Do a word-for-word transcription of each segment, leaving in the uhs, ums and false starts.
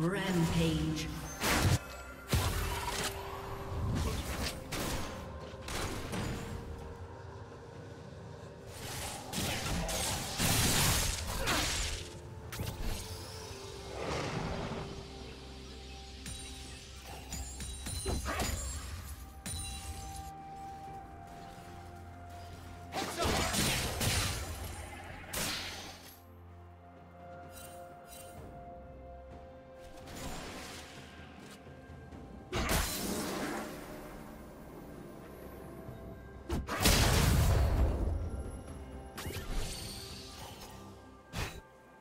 Rampage.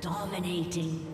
Dominating. Please.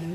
Blue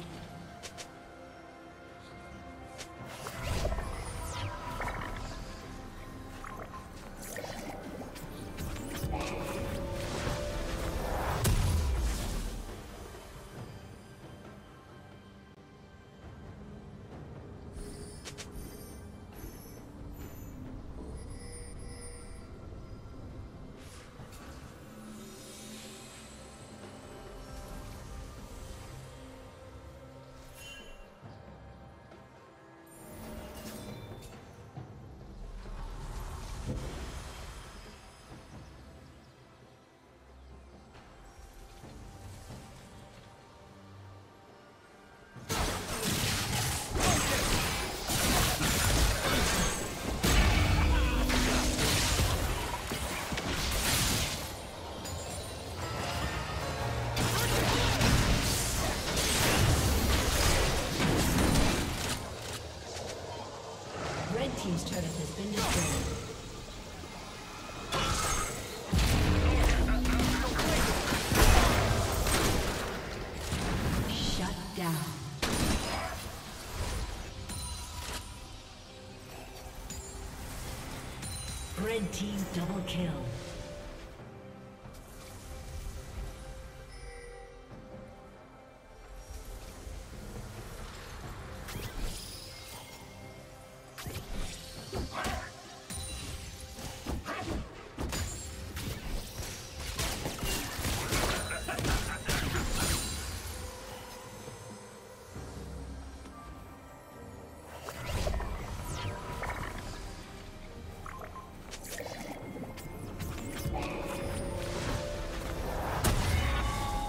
Team's turret has been destroyed.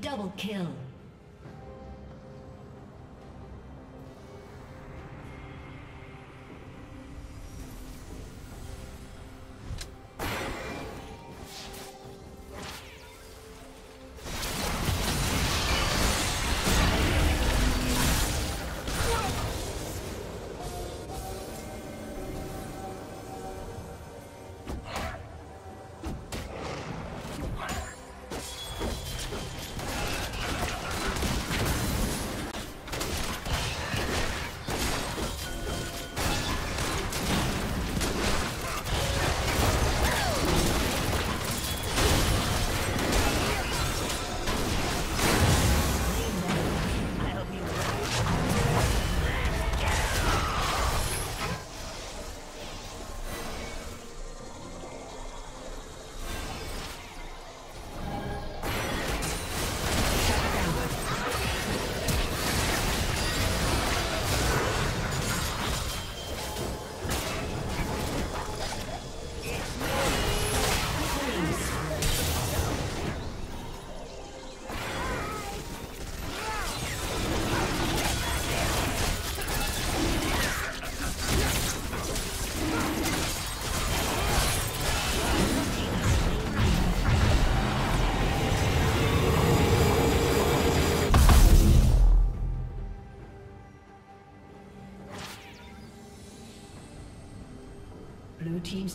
Double kill. Blue team's